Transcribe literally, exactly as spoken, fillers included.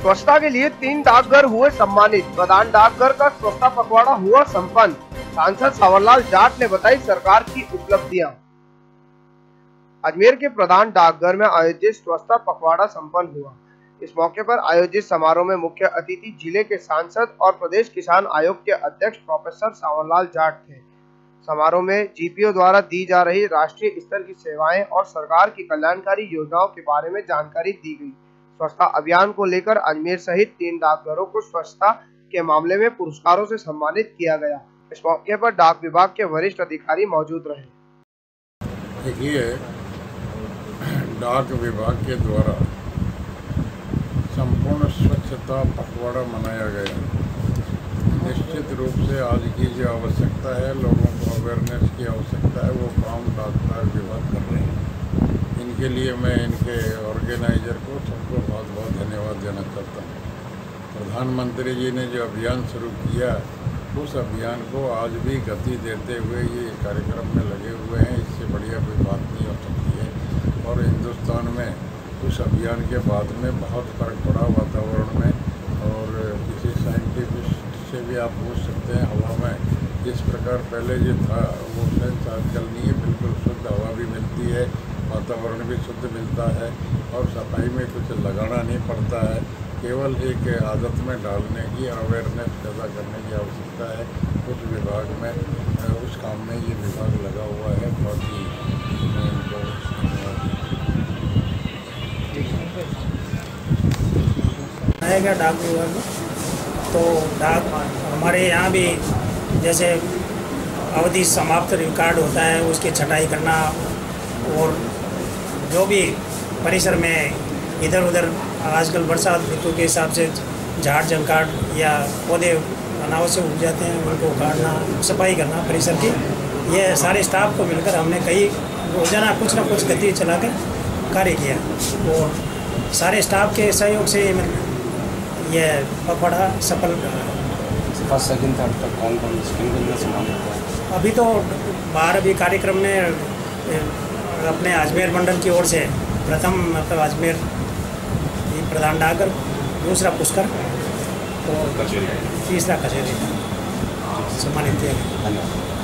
स्वच्छता के लिए तीन डाकघर हुए सम्मानित, प्रधान डाकघर का स्वच्छता पखवाड़ा हुआ संपन्न। सांसद सावरलाल जाट ने बताई सरकार की उपलब्धियां। अजमेर के प्रधान डाकघर में आयोजित स्वच्छता पखवाड़ा संपन्न हुआ। इस मौके पर आयोजित समारोह में मुख्य अतिथि जिले के सांसद और प्रदेश किसान आयोग के अध्यक्ष प्रोफेसर सावरलाल जाट थे। समारोह में जीपीओ द्वारा दी जा रही राष्ट्रीय स्तर की सेवाएं और सरकार की कल्याणकारी योजनाओं के बारे में जानकारी दी गई। स्वच्छता अभियान को लेकर अजमेर सहित तीन डाकघरों को स्वच्छता के मामले में पुरस्कारों से सम्मानित किया गया। इस मौके पर डाक विभाग के वरिष्ठ अधिकारी मौजूद रहे। देखिए, डाक विभाग के द्वारा संपूर्ण स्वच्छता पखवाड़ा मनाया गया। निश्चित रूप से आज की जो आवश्यकता है, लोगों को अवेयरनेस की आवश्यकता है, वो काम डाकघर विभाग कर रहे हैं। इनके लिए मैं इनके ऑर्गेनाइजर को सबको बहुत बहुत धन्यवाद देना चाहता हूँ। प्रधानमंत्री जी ने जो अभियान शुरू किया, उस अभियान को आज भी गति देते हुए ये कार्यक्रम में लगे हुए हैं। इससे बढ़िया कोई बात नहीं हो सकती है। और हिंदुस्तान में उस अभियान के बाद में बहुत फर्क पड़ा वातावरण में, और किसी साइंटिफिक से भी आप पूछ सकते हैं। हवा में जिस प्रकार पहले जो था वो सेंस आजकल नहीं है। बिल्कुल शुद्ध हवा भी मिलती है, वातावरण भी शुद्ध मिलता है, और सफाई में कुछ लगाना नहीं पड़ता है, केवल एक आदत में डालने की, अवेयरनेस पैदा करने की आवश्यकता है। उस विभाग में, उस काम में ये विभाग लगा हुआ है। बहुत ही आएगा डाक विभाग में तो डाक हमारे यहाँ भी जैसे अवधि समाप्त रिकॉर्ड होता है, उसकी छटाई करना और जो भी परिसर में इधर उधर आजकल बरसात ऋतु के हिसाब से झाड़ जंकाट या पौधे अनावश्यक उग जाते हैं, उनको उखाड़ना, सफाई करना परिसर की, ये सारे स्टाफ को मिलकर हमने कई रोजाना कुछ ना कुछ गति चलाकर कार्य किया। और सारे स्टाफ के सहयोग से यह पखवाड़ा सफल रहा है। फर्स्ट सेकंड थर्ड तक कौन कौन स्किल बिजनेस होता है? अभी तो बाहर भी कार्यक्रम ने अपने अजमेर मंडल की ओर से प्रथम मतलब अजमेर प्रधान डाकघर, दूसरा पुष्कर और तीसरा कचहरी सम्मानित किया। धन्यवाद।